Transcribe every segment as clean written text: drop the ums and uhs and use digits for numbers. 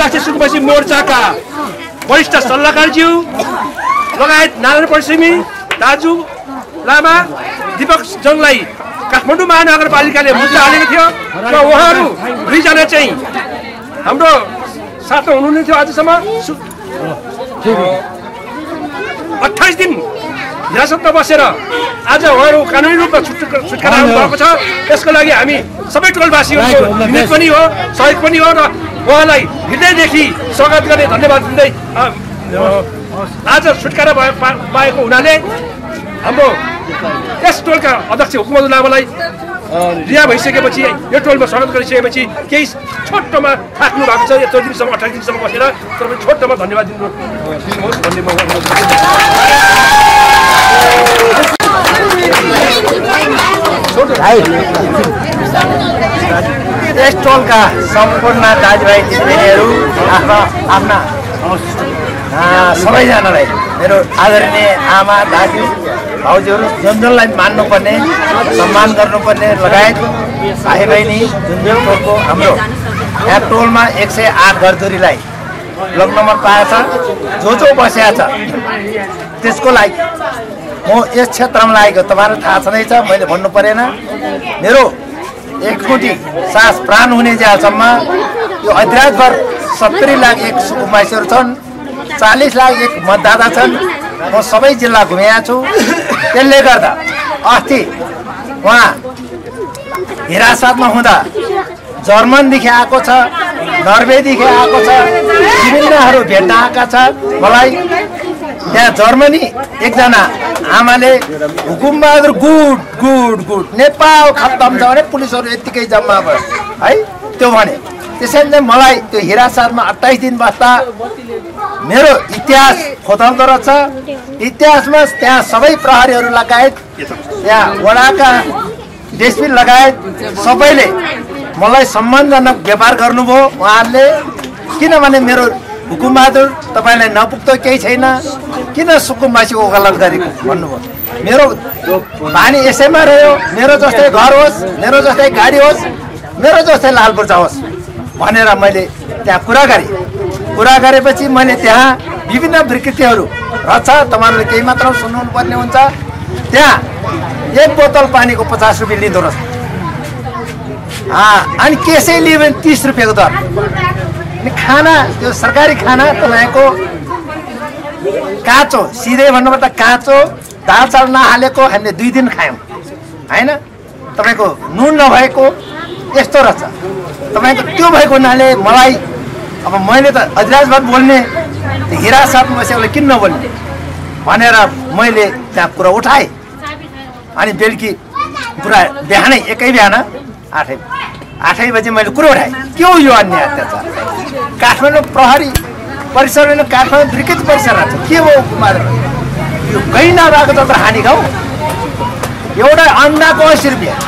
राष्ट्रिय सुखबसी मोर्चा का वरिष्ठ सल्लाहकारज्यू लगायत नारायण परिश्रमी दाजु लामा दीपक जङलाई काठमाडौँ महानगरपालिकाले मुद्दा हालेको थियो र उहाँहरु दुईजना चाहिँ हाम्रो साथमा हुनुहुन्थ्यो आजसम्म 28 दिन हिरासतमा बसेर आज उहाँहरु कानुनी रूपमा छुटकारा पाउनु भएको छ। त्यसको लागि हामी सबै टोलवासीहरुको हिम्मत पनि हो सहयोग पनि हो र उहाँलाई हृदयदेखि स्वागत गर्ने धन्यवाद दिँदै आज छुटकारा पाएको हुनाले हाम्रो यस टोलका अध्यक्ष हुकमदुल लामालाई रिहा भइसकेपछि यो टोलमा स्वागत गरिसकेपछि केही छोटोमा थाक्नु भएको छ। यत्रो दिनसम्म 28 दिनसम्म बसेर तर पनि छोटोमा धन्यवाद दिनुहोस् भन्ने म यस टोलका सम्पूर्ण दाजुभाइ दिदीबहिनीहरु आफ्ना सबैजनालाई मेरो आदरणीय आमा दाजु भाउजूहरु जनजनलाई मान्नुपर्ने सम्मान गर्नुपर्ने लगायत भाइ बहिनी जुन टोलको हाम्रो यहाँ टोलमा 108 घरधुरीलाई ब्लक नम्बर पाएछ जो बसेको छ त्यसको लागि म यस क्षेत्रमा लागेको तपाईहरु थाहा छैन मैले भन्नु परेन। मेरो एकमुटी सास प्राण हुने जेलसम्म यो हैदराबादभर 70 लाख एक सुकुमाइसहरू छन् 40 लाख एक मतदाता छन्। म सबै जिल्ला घुमेको छु। त्यसले गर्दा अस्ति उहाँ हिरासतमा हुँदा जर्मनदेखि आएको छ नर्वेदेखि आएको छ विभिन्नहरू भेट्न आएका छ। मलाई त्यहाँ जर्मनी एकजना आमाले Hukumbahadur good good good Nepal खत्तम छ भने पुलिसहरू यत्तिकै जम्मा भयो है त्यो भने। त्यसैले मलाई त्यो हिरासतमा 28 दिन बस्दा मेरो इतिहास खोदाउँदो रहेछ। इतिहासमा त्यहाँ सबै प्रहरीहरू लगायत त्यहाँ वडाका डिएसपी लगायत सबैले मलाई सम्मानजनक व्यवहार गर्नुभयो उहाँहरूले। किनभने मेरो हुकुमबहादुर तपाईलाई नपुग्दो केही छैन किन सुकुम्बासीको गलत गरेको भन्नुभयो। मेरो बानी यसैमा रह्यो मेरो जस्तै घर होस् मेरो जस्तै गाडी होस् मेरो जस्तै लाल बुर्जा होस् भनेर मैले त्यहाँ कुरा गरेपछि मैले त्यहाँ विभिन्न विकृतिहरू रछ तपाईहरुले केही मात्रामा सुन्नु पर्ने हुन्छ। त्यहाँ एक बोतल पानीको 50 रुपैयाँ लिँदो रहेछ अनि केसै लियो भने 30 रुपैयाँको दर। अनि खाना त्यो सरकारी खाना तपाईको काँचो सिधै भन्नुपर्दा काँचो दाल चाल नहालेको हामीले 2 दिन खायौँ हैन तपाईको नुन नभएको यस्तो रहेछ। तपाईको त्यो भएको हुनाले मलाई अब मैले त अधिराजबाट बोल्ने हिरासतमा बसेकोले किन नबोल्ने भनेर मैले त्यहाँ कुरा उठाएँ। अनि बेलुकी कुरा बिहानै एकै बिहान 8 बजे मैले कुरो उठाएँ के हो यो अन्याय अत्याचार काठमाडौँ प्रहरी परिसरले काठमाडौँ विकृत परिसर छ के हो कुमार यो गैन नभएको त हानि खाऊ एउटा अन्डाको 80 रुपैयाँ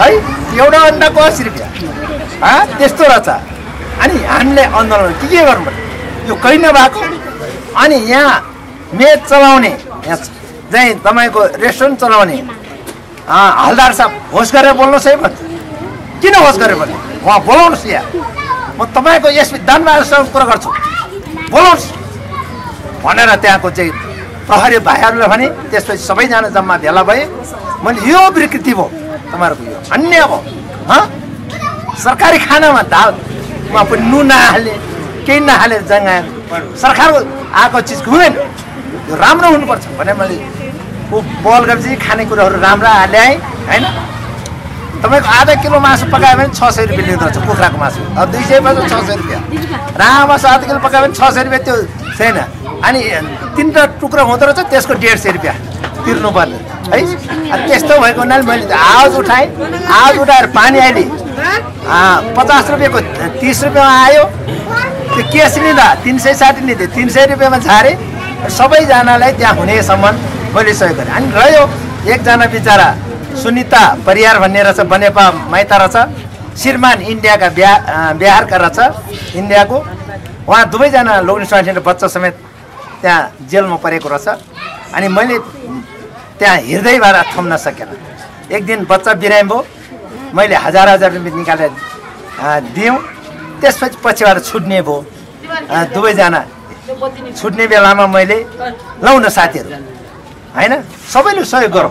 है एउटा अन्डाको 80 रुपैयाँ त्यस्तो रहेछ। अनि हामीले आन्दोलन के गर्नु पर्यो यो गैन भएको। अनि यहाँ मेच चलाउने यहाँ चाहिँ तपाईँको रेस्टुरेन्ट चलाउने हलदार साहब होस गरेर बोल्नुहोस् है भन्छ। किन होस गरेर भन्ने उहाँ बोलाउनुहोस् यहाँ म तपाईको यस दानबहादुरसँग कुरा गर्छु बोलोस् भनेर त्यहाँको चाहिँ प्रहरी भाइहरूले भने। त्यसपछि सबैजना जम्मा भेला भए मैले यो विकृति भयो तपाईँहरूको यो अन्याय भयो सरकारी खानामा दालमा पनि नुन नहाल्ने केही नहालेर जङ्गाएर सरकारको आएको चिज हुँदैन यो राम्रो हुनुपर्छ भने मैले ऊ बल गरेपछि खानेकुराहरू राम्रा ल्याएँ होइन। तपाईको आधा किलो मासु पकायो भने 600 रुपैयाँ लिँदो रहेछ कुखुराको मासु अब 250 600 रुपैयाँ राम मासु आधा किलो पकायो भने 600 रुपैयाँ त्यो छैन। अनि 3टा टुक्रो हुँदो रहेछ त्यसको 150 रुपैयाँ तिर्नुपर्ने है। त्यस्तो भएको हुनाले मैले आवाज उठाएर पानी अहिले 50 रुपैयाँको 30 रुपैयाँमा आयो त्यो केस लिँदा 360 लिँदै 300 रुपैयाँमा झारे सबैजनालाई त्यहाँ हुनेसम्म मैले सहयोग गरेँ। अनि रह्यो एकजना बिचरा सुनिता परियार भन्ने रहेछ बनेपा माइता रहेछ श्रीमान इन्डियाका बिहारका रहेछ इन्डियाको उहाँ दुवैजना लोग्ने स्वास्थ्य बच्चा समेत त्यहाँ जेलमा परेको रहेछ। अनि मैले त्यहाँ हृदयबाट थम्न सकेन। एक दिन बच्चा बिरामी भयो मैले 1000 रुपैयाँ निकालेर दियौँ त्यसपछि पछिबाट छुट्ने भो दुबै जना छुट्ने बेलामा मैले लाउन साथीहरु हैन सबैले सहयोग गरौ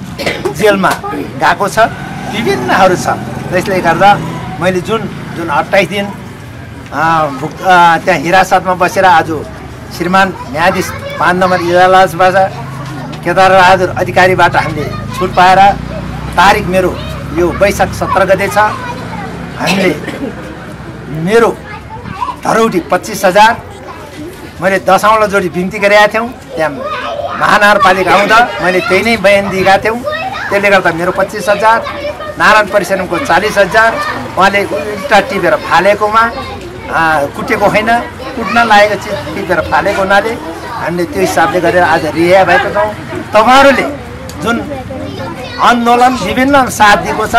जेलमा गएको छ विभिन्नहरु छ त्यसले गर्दा मैले जुन 28 दिन त्यहाँ हिरासतमा बसेर आज श्रीमान न्यायाधीश ५ नम्बर इजलासबाट केदारबहादुर अधिकारीबाट हामीले छुट पाएर तारिख मेरो यो वैशाख 17 गते छ हामीले मेरो धरौटी 25000 मैले दशौँला जोडी बिन्ती गरेका थियौ त्यहाँ महानगरपालिका आउँदा मैले त्यही नै बयान दिएका थियौ त्यसले गर्दा मेरो 25000 नारायण परिषदको 40000 उहाँले उल्टा टिपेर फालेकोमा कुटेको होइन कुट्न लागेको चिज टिपेर फालेको नाले हामीले त्यो हिसाबले गरेर आज रिहा भएको छौँ तपाईहरुले जुन आन्दोलन विभिन्न साथ दिएको छ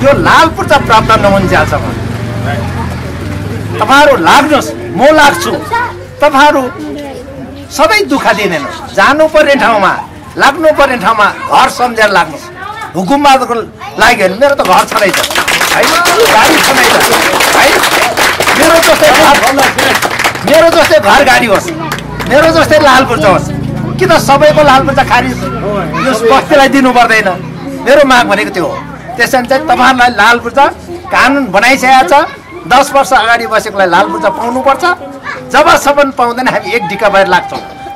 त्यो लालपुर्चा प्राप्त नहुन्छ तपाईहरु लाग्नुस् म लाग्छु तपाईहरु सबै दुख दिनेन जानु पर्ने ठाउँमा लाग्नु पर्ने ठाउँमा घर सम्झेर लाग्नुस् हुकुमतको लागि हैन मेरो त घर छनै छ हैन गाडी छनै छ हैन मेरो जस्तै घर गाडी होस् मेरो जस्तै लालपुर्चा होस् कि त सबैको लालपुर्चा खारिज यस बस्तीलाई दिनु पर्दैन मेरो माग भनेको त्यो हो त्यसैले चाहिँ तपाईहरुलाई लालपुर्चा कानुन बनाइसकेको छ 10 वर्ष अगाडि बसेकोलाई लालपुर्चा पाउनु पर्छ जबसम्म पाउँदैन हामी एक ढिका भएर लाग्छौं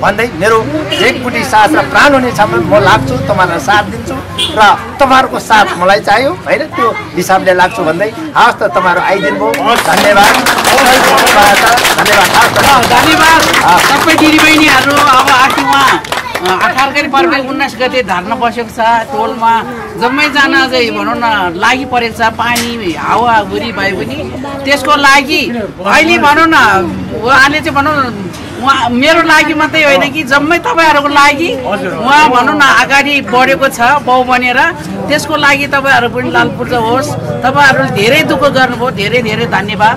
भन्दै मेरो एकपुटी साथ र प्राण हुने सम्म म लाग्छु तपाईहरुलाई साथ दिन्छु र तपाईहरुको साथ मलाई चाहियो हैन त्यो हिसाबले लाग्छु भन्दै हस् त तपाईहरु आइदिनु भयो धन्यवाद धन्यवाद सबै दिदीबहिनीहरु अब आठमा 18 गते पर्खेल 19 गते धर्ना बसेको छ टोलमा जम्मै जना चाहिँ भनौं न लागि परेको छ पानी हावा हुरी भए पनि त्यसको लागि अहिले भनौं न उहाँले चाहिँ भनौं मेरो लागि मात्रै होइन कि जम्मै तपाईहरुको लागि उहाँ भनौं न अगाडि बढेको छ बहु बनेर त्यसको लागि तपाईहरु पनि लालपुर्जा होस् तपाईहरुले धेरै दुख गर्नुभयो धेरै धेरै धन्यवाद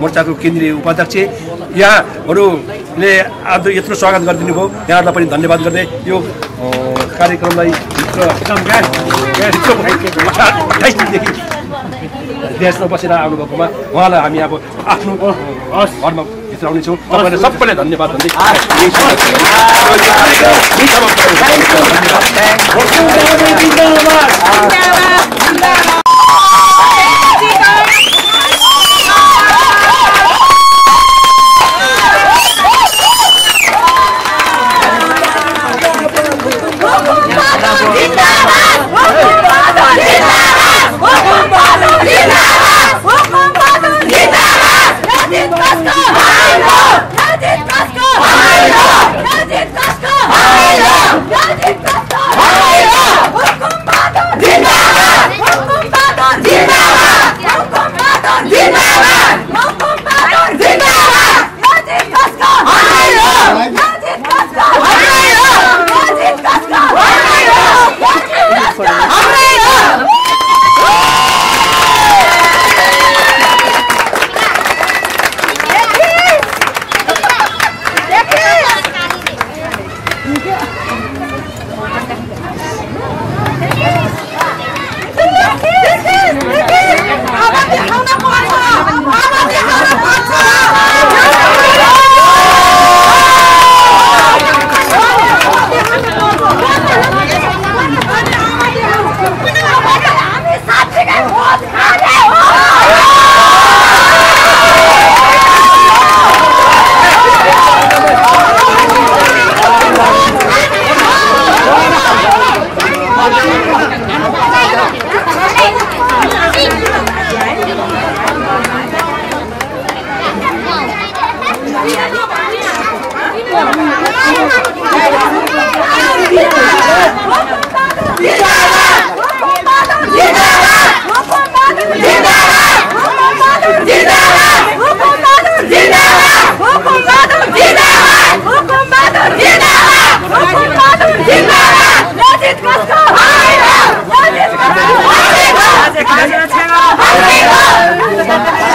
मोर्चाको केन्द्रीय उपाध्यक्ष यहाँहरुले आज यत्रो स्वागत गरिदिनु भयो यहाँहरुलाई पनि धन्यवाद गर्दै यो कार्यक्रमलाई देशमा बसेर आउनु भएकोमा उहाँलाई हामी अब आफ्नो घरमा भित्राउने छौं तपाईहरुलाई सबैलाई धन्यवाद भन्दै धन्यवाद Come on! لا تتكسر.